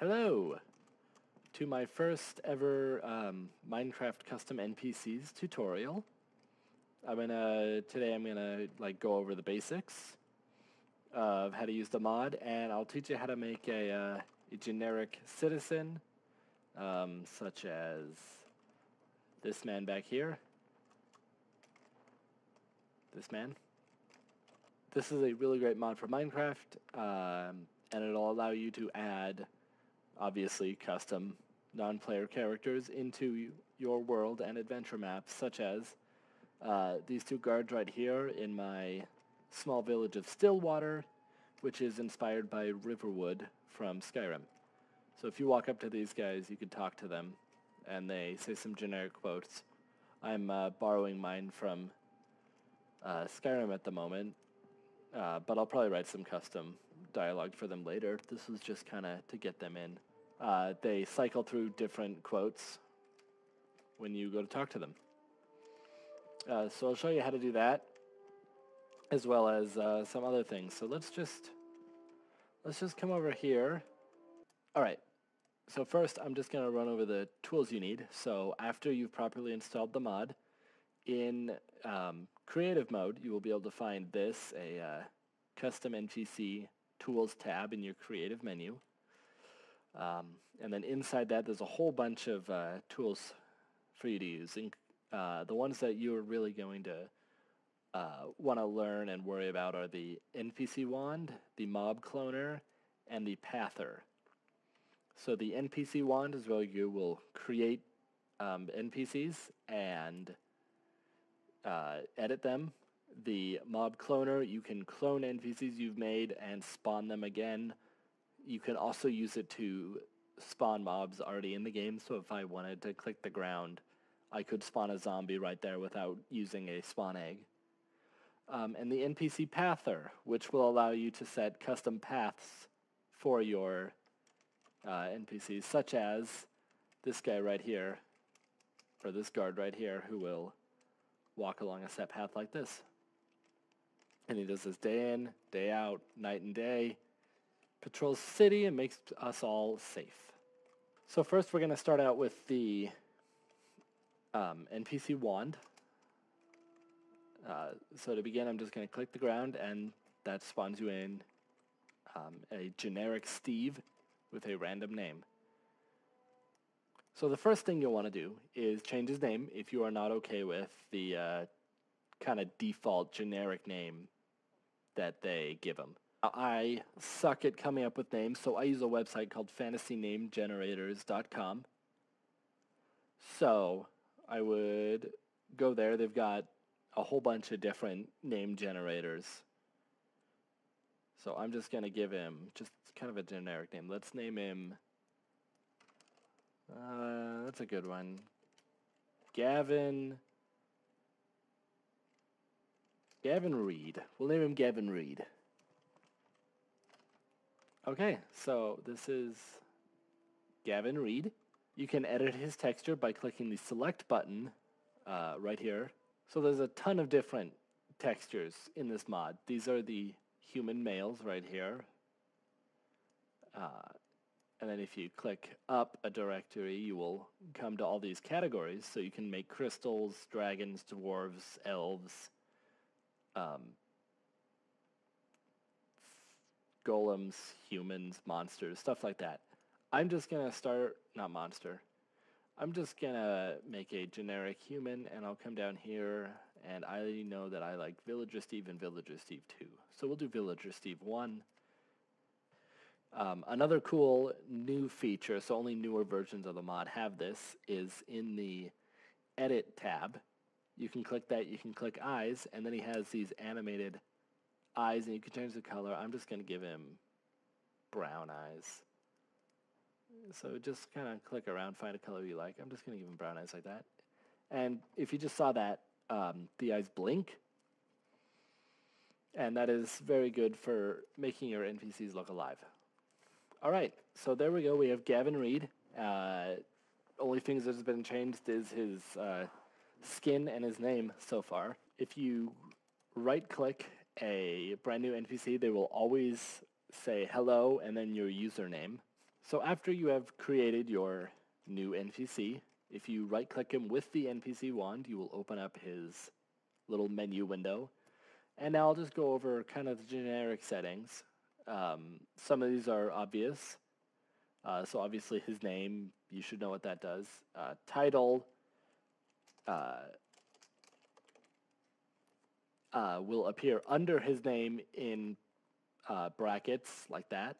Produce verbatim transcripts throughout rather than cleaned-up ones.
Hello to my first ever um, Minecraft Custom N P Cs tutorial. I'm gonna today I'm gonna like go over the basics of how to use the mod, and I'll teach you how to make a, uh, a generic citizen, um, such as this man back here. This man. This is a really great mod for Minecraft, um, and it'll allow you to add, obviously, custom non-player characters into your world and adventure maps, such as uh, these two guards right here in my small village of Stillwater, which is inspired by Riverwood from Skyrim. So if you walk up to these guys, you can talk to them, and they say some generic quotes. I'm uh, borrowing mine from uh, Skyrim at the moment. Uh, but I'll probably write some custom dialogue for them later. This was just kind of to get them in. Uh, they cycle through different quotes when you go to talk to them. Uh, so I'll show you how to do that, as well as uh, some other things. So let's just let's just come over here. All right. So first, I'm just going to run over the tools you need. So after you've properly installed the mod, in um, creative mode, you will be able to find this, a uh, custom N P C tools tab in your creative menu. Um, and then inside that, there's a whole bunch of uh, tools for you to use. And, uh, the ones that you're really going to uh, want to learn and worry about are the N P C wand, the mob cloner, and the pather. So the N P C wand is where you will create um, N P Cs and Uh, edit them. The mob cloner, you can clone N P Cs you've made and spawn them again. You can also use it to spawn mobs already in the game, so if I wanted to click the ground, I could spawn a zombie right there without using a spawn egg. Um, and the N P C pather, which will allow you to set custom paths for your uh, N P Cs, such as this guy right here, or this guard right here, who will walk along a set path like this. And he does this day in, day out, night and day, patrols the city and makes us all safe. So first we're going to start out with the um, N P C wand. Uh, so to begin, I'm just going to click the ground, and that spawns you in um, a generic Steve with a random name. So the first thing you'll want to do is change his name if you are not okay with the uh, kind of default generic name that they give him. I suck at coming up with names, so I use a website called fantasy name generators dot com. So I would go there. They've got a whole bunch of different name generators. So I'm just going to give him just kind of a generic name. Let's name him... Uh, that's a good one. Gavin. Gavin Reed. We'll name him Gavin Reed. Okay, so this is Gavin Reed. You can edit his texture by clicking the select button uh, right here. So there's a ton of different textures in this mod. These are the human males right here. Uh, And then if you click up a directory, you will come to all these categories. So you can make crystals, dragons, dwarves, elves, um, golems, humans, monsters, stuff like that. I'm just going to start, not monster, I'm just going to make a generic human, and I'll come down here, and I know that I like Villager Steve and Villager Steve two. So we'll do Villager Steve one. Um, another cool new feature, so only newer versions of the mod have this, is in the Edit tab. You can click that, you can click Eyes, and then he has these animated eyes, and you can change the color. I'm just going to give him brown eyes. So just kind of click around, find a color you like. I'm just going to give him brown eyes like that. And if you just saw that, um, the eyes blink. And that is very good for making your N P Cs look alive. All right, so there we go. We have Gavin Reed. Uh, only things that has been changed is his uh, skin and his name so far. If you right-click a brand new N P C, they will always say hello and then your username. So after you have created your new N P C, if you right-click him with the N P C wand, you will open up his little menu window. And now I'll just go over kind of the generic settings. Um, some of these are obvious. Uh, so obviously his name, you should know what that does. Uh, title uh, uh, will appear under his name in uh, brackets like that.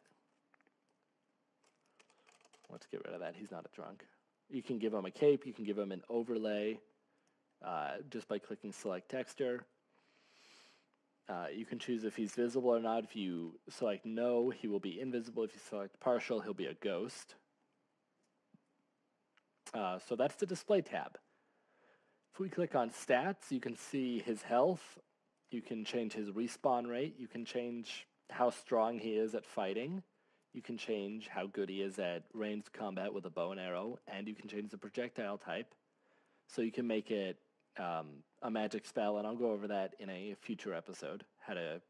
Let's get rid of that. He's not a drunk. You can give him a cape. You can give him an overlay uh, just by clicking select texture. Uh, you can choose if he's visible or not. If you select no, he will be invisible. If you select partial, he'll be a ghost. Uh, so that's the display tab. If we click on stats, you can see his health. You can change his respawn rate. You can change how strong he is at fighting. You can change how good he is at ranged combat with a bow and arrow, and you can change the projectile type. So you can make it um, a magic spell, and I'll go over that in a future episode, how to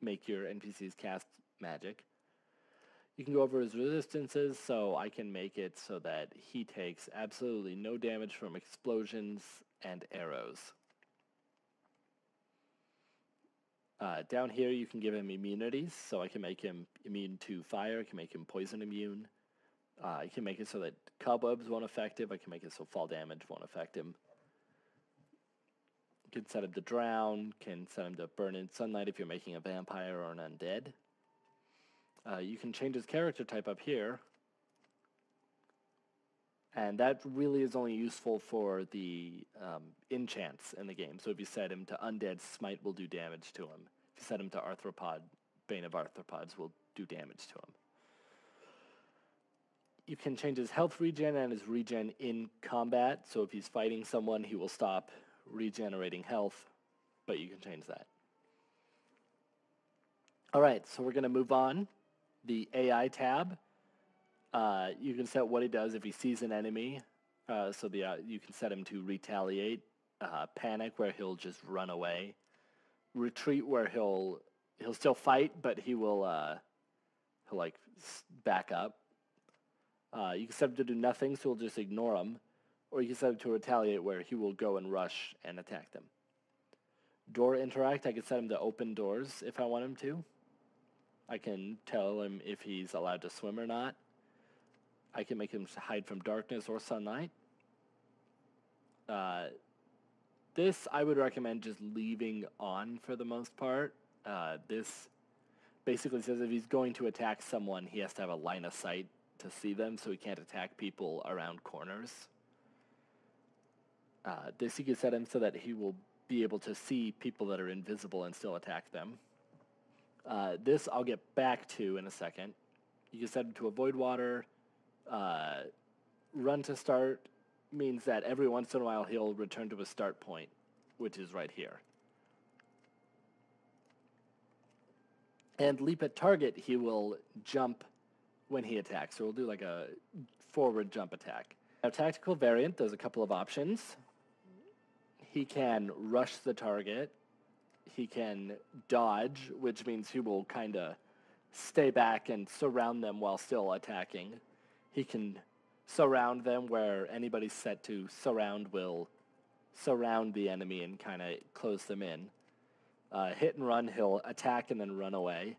make your N P Cs cast magic. You can go over his resistances, so I can make it so that he takes absolutely no damage from explosions and arrows. Uh, down here, you can give him immunities, so I can make him immune to fire. I can make him poison immune. Uh, I can make it so that cobwebs won't affect him. I can make it so fall damage won't affect him. You can set him to drown. Can set him to burn in sunlight if you're making a vampire or an undead. Uh, you can change his character type up here. And that really is only useful for the um, enchants in the game. So if you set him to Undead, Smite will do damage to him. If you set him to Arthropod, Bane of Arthropods will do damage to him. You can change his health regen and his regen in combat. So if he's fighting someone, he will stop regenerating health. But you can change that. All right, so we're going to move on. The A I tab. Uh, you can set what he does if he sees an enemy, uh, so the uh, you can set him to retaliate, uh, panic where he'll just run away, retreat where he'll he'll still fight but he will uh, he'll like back up. Uh, you can set him to do nothing, so he'll just ignore him, or you can set him to retaliate where he will go and rush and attack them. Door interact, I can set him to open doors if I want him to. I can tell him if he's allowed to swim or not. I can make him hide from darkness or sunlight. Uh, this I would recommend just leaving on for the most part. Uh, this basically says if he's going to attack someone, he has to have a line of sight to see them, so he can't attack people around corners. Uh, this you can set him so that he will be able to see people that are invisible and still attack them. Uh, this I'll get back to in a second. You can set him to avoid water. Uh, run to start means that every once in a while he'll return to a start point, which is right here. And leap at target, he will jump when he attacks. So we'll do like a forward jump attack. Now tactical variant, there's a couple of options. He can rush the target. He can dodge, which means he will kind of stay back and surround them while still attacking. He can surround them where anybody set to surround will surround the enemy and kind of close them in. Uh, hit and run, he'll attack and then run away.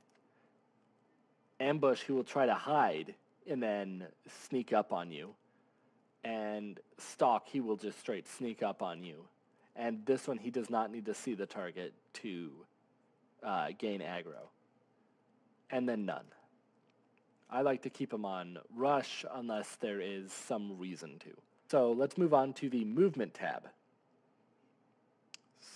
Ambush, he will try to hide and then sneak up on you. And stalk, he will just straight sneak up on you. And this one, he does not need to see the target to uh, gain aggro. And then none. I like to keep them on rush unless there is some reason to. So let's move on to the movement tab.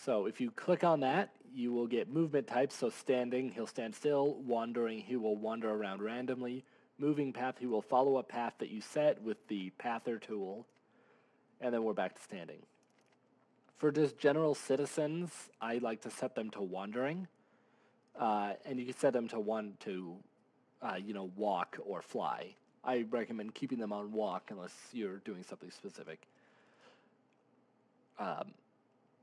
So if you click on that, you will get movement types. So standing, he'll stand still. Wandering, he will wander around randomly. Moving path, he will follow a path that you set with the pather tool. And then we're back to standing. For just general citizens, I like to set them to wandering. Uh, and you can set them to one, to Uh, you know, walk or fly. I recommend keeping them on walk unless you're doing something specific. Um,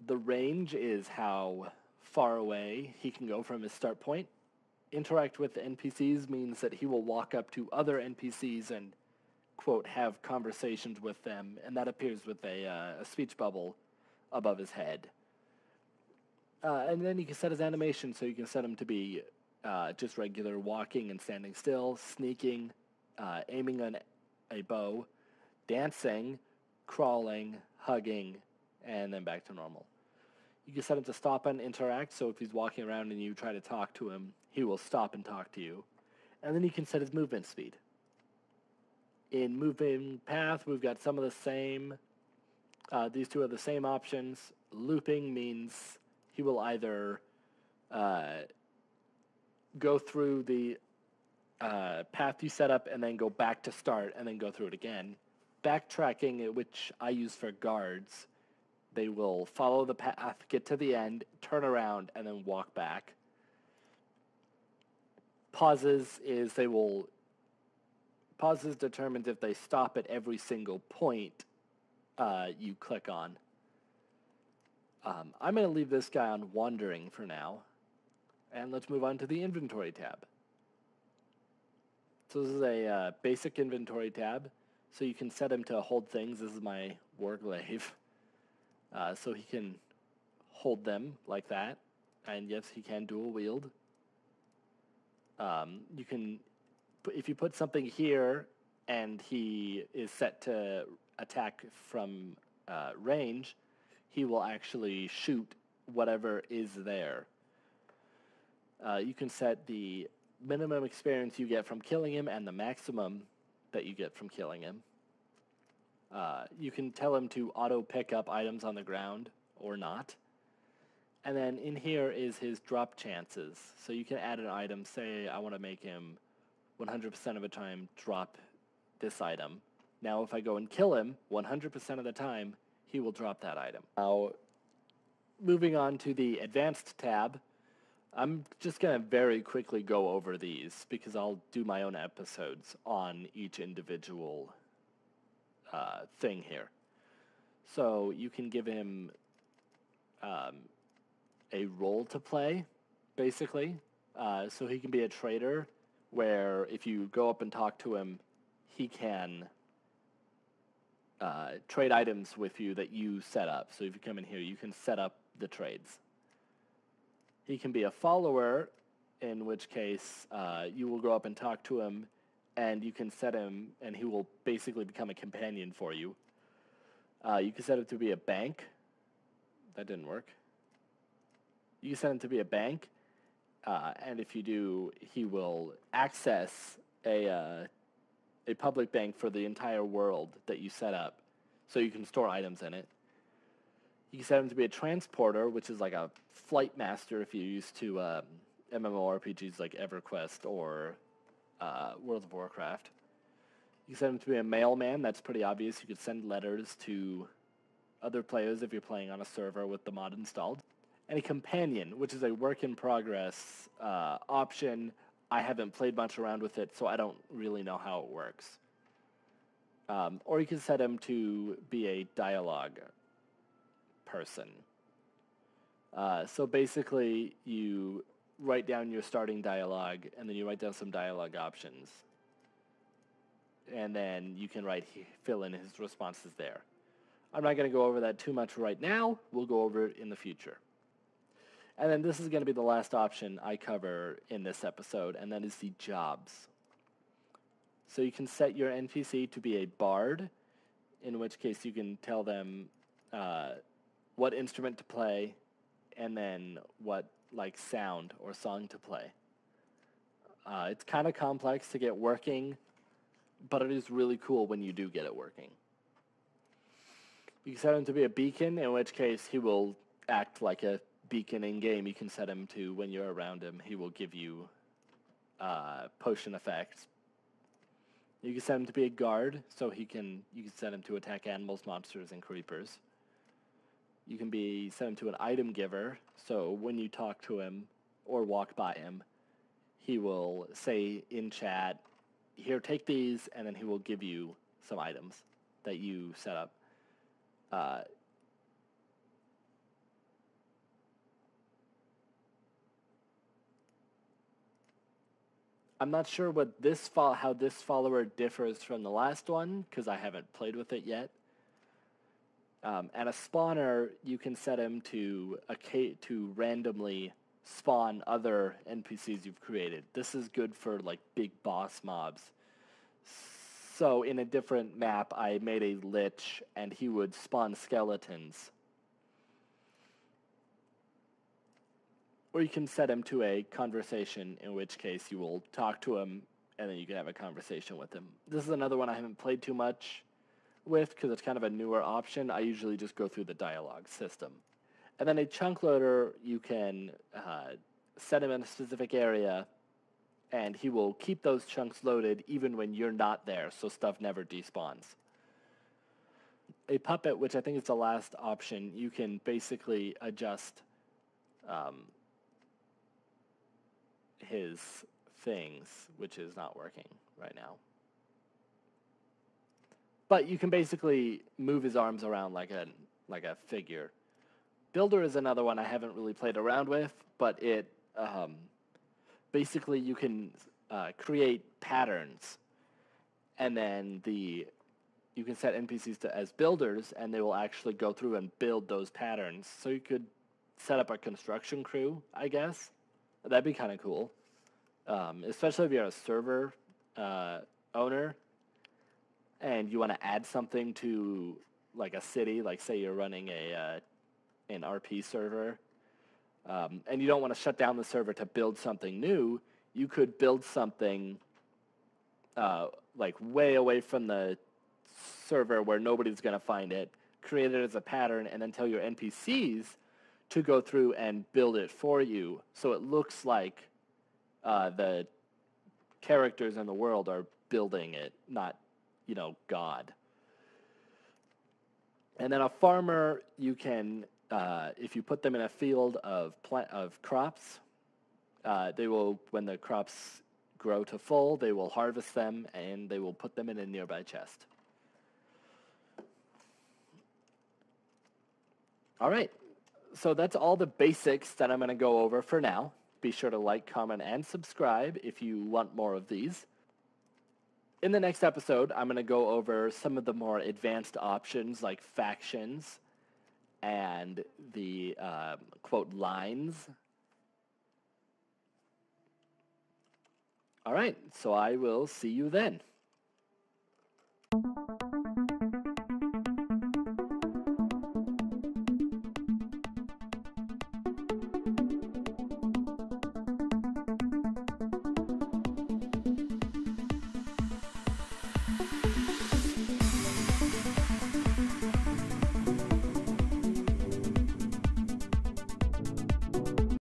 the range is how far away he can go from his start point. interact with N P Cs means that he will walk up to other N P Cs and, quote, have conversations with them, and that appears with a, uh, a speech bubble above his head. Uh, and then you can set his animation, so you can set him to be uh, just regular walking and standing still, sneaking, uh, aiming on a bow, dancing, crawling, hugging, and then back to normal. You can set him to stop and interact, so if he's walking around and you try to talk to him, he will stop and talk to you. And then you can set his movement speed. In moving path, we've got some of the same. Uh, these two are the same options. Looping means he will either uh, go through the uh, path you set up and then go back to start and then go through it again. Backtracking, which I use for guards, they will follow the path, get to the end, turn around, and then walk back. Pauses is they will... Pauses determines if they stop at every single point uh, you click on. Um, I'm going to leave this guy on wandering for now. And let's move on to the inventory tab. So this is a uh, basic inventory tab. So you can set him to hold things. This is my warglaive. Uh, so he can hold them like that, and yes, he can dual wield. Um, you can, if you put something here, and he is set to attack from uh, range, he will actually shoot whatever is there. Uh, you can set the minimum experience you get from killing him and the maximum that you get from killing him. Uh, you can tell him to auto pick up items on the ground or not. And then in here is his drop chances. So you can add an item. Say I want to make him one hundred percent of the time drop this item. Now if I go and kill him one hundred percent of the time, he will drop that item. Now moving on to the advanced tab, I'm just going to very quickly go over these because I'll do my own episodes on each individual Uh, thing here. So you can give him um, a role to play, basically. Uh, so he can be a trader, where if you go up and talk to him, he can uh, trade items with you that you set up. So if you come in here, you can set up the trades. He can be a follower, in which case uh, you will go up and talk to him, and you can set him, and he will basically become a companion for you. Uh, you can set him to be a bank. That didn't work. You can set him to be a bank, uh, and if you do, he will access a, uh, a public bank for the entire world that you set up, so you can store items in it. You can set him to be a transporter, which is like a flight master if you're used to um, MMORPGs like EverQuest or... Uh, World of Warcraft. You can send him to be a mailman. That's pretty obvious. You could send letters to other players if you're playing on a server with the mod installed. And a companion, which is a work in progress uh, option. I haven't played much around with it, so I don't really know how it works. Um, or you can set him to be a dialogue person. Uh, so basically, you write down your starting dialogue, and then you write down some dialogue options. And then you can write fill in his responses there. I'm not going to go over that too much right now. We'll go over it in the future. And then this is going to be the last option I cover in this episode, and that is the jobs. So you can set your N P C to be a bard, in which case you can tell them uh, what instrument to play, and then what like sound or song to play. Uh, it's kind of complex to get working, but it is really cool when you do get it working. You can set him to be a beacon, in which case he will act like a beacon in-game. You can set him to, when you're around him, he will give you uh, potion effects. You can set him to be a guard, so he can. You can set him to attack animals, monsters, and creepers. You can be set him to an item giver, so when you talk to him or walk by him, he will say in chat, here, take these, and then he will give you some items that you set up. Uh, I'm not sure what this fo- how this follower differs from the last one, because I haven't played with it yet. Um, at a spawner, you can set him to a ca- to randomly spawn other N P Cs you've created. This is good for like big boss mobs. So in a different map, I made a lich, and he would spawn skeletons. Or you can set him to a conversation, in which case you will talk to him, and then you can have a conversation with him. This is another one I haven't played too much with, because it's kind of a newer option. I usually just go through the dialogue system. And then a chunk loader, you can uh, set him in a specific area, and he will keep those chunks loaded even when you're not there, so stuff never despawns. A puppet, which I think is the last option, you can basically adjust um, his things, which is not working right now. But you can basically move his arms around like a like a figure. Builder is another one I haven't really played around with, but it um, basically you can uh, create patterns, and then the you can set N P Cs to, as builders, and they will actually go through and build those patterns. So you could set up a construction crew, I guess. That'd be kind of cool, um, especially if you're a server uh, owner and you want to add something to like a city. Like say you're running a uh, an R P server, um, and you don't want to shut down the server to build something new. You could build something uh, like way away from the server where nobody's going to find it, create it as a pattern, and then tell your N P Cs to go through and build it for you, so it looks like uh, the characters in the world are building it, not, you know, God. And then a farmer, you can, uh, if you put them in a field of plant of crops, uh, they will, when the crops grow to full, they will harvest them and they will put them in a nearby chest. All right. So that's all the basics that I'm going to go over for now. Be sure to like, comment, and subscribe if you want more of these. In the next episode, I'm going to go over some of the more advanced options like factions and the, uh, quote, lines. All right, so I will see you then.